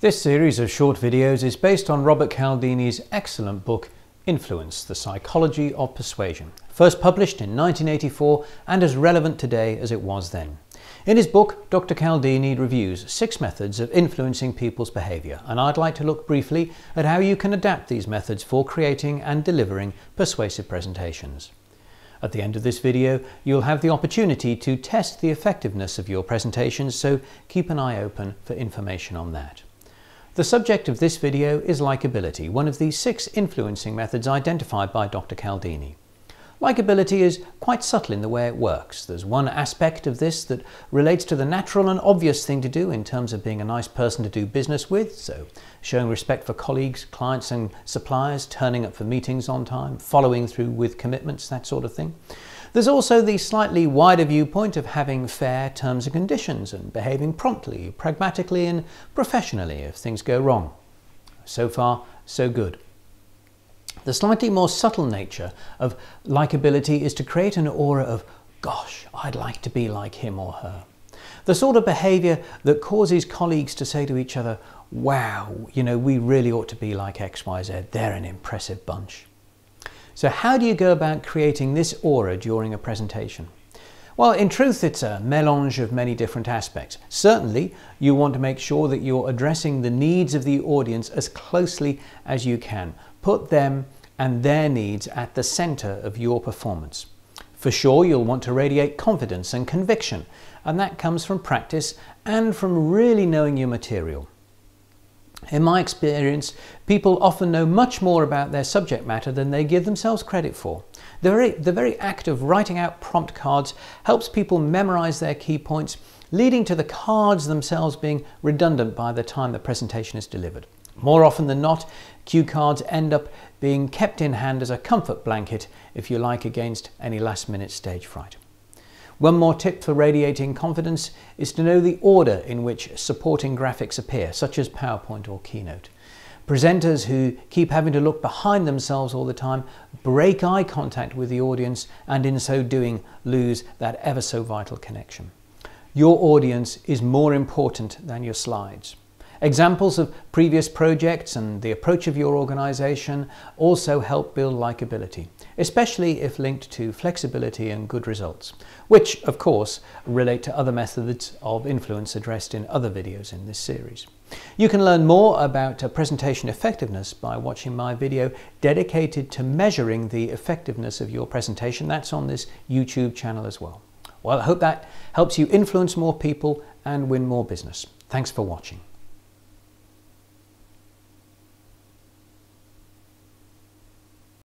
This series of short videos is based on Robert Cialdini's excellent book, Influence: The Psychology of Persuasion, first published in 1984 and as relevant today as it was then. In his book, Dr. Cialdini reviews 6 methods of influencing people's behaviour, and I'd like to look briefly at how you can adapt these methods for creating and delivering persuasive presentations. At the end of this video, you'll have the opportunity to test the effectiveness of your presentations, so keep an eye open for information on that. The subject of this video is likability, one of the 6 influencing methods identified by Dr. Cialdini. Likability is quite subtle in the way it works. There's one aspect of this that relates to the natural and obvious thing to do in terms of being a nice person to do business with, so showing respect for colleagues, clients and suppliers, turning up for meetings on time, following through with commitments, that sort of thing. There's also the slightly wider viewpoint of having fair terms and conditions and behaving promptly, pragmatically and professionally if things go wrong. So far, so good. The slightly more subtle nature of likability is to create an aura of, gosh, I'd like to be like him or her. The sort of behaviour that causes colleagues to say to each other, wow, you know, we really ought to be like XYZ, they're an impressive bunch. So how do you go about creating this aura during a presentation? Well, in truth, it's a mélange of many different aspects. Certainly, you want to make sure that you're addressing the needs of the audience as closely as you can. Put them and their needs at the centre of your performance. For sure, you'll want to radiate confidence and conviction, and that comes from practice and from really knowing your material. In my experience, people often know much more about their subject matter than they give themselves credit for. The very act of writing out prompt cards helps people memorise their key points, leading to the cards themselves being redundant by the time the presentation is delivered. More often than not, cue cards end up being kept in hand as a comfort blanket, if you like, against any last-minute stage fright. One more tip for radiating confidence is to know the order in which supporting graphics appear, such as PowerPoint or Keynote. Presenters who keep having to look behind themselves all the time break eye contact with the audience and in so doing lose that ever so vital connection. Your audience is more important than your slides. Examples of previous projects and the approach of your organisation also help build likability, especially if linked to flexibility and good results, which of course relate to other methods of influence addressed in other videos in this series. You can learn more about presentation effectiveness by watching my video dedicated to measuring the effectiveness of your presentation. That's on this YouTube channel as well. Well, I hope that helps you influence more people and win more business. Thanks for watching.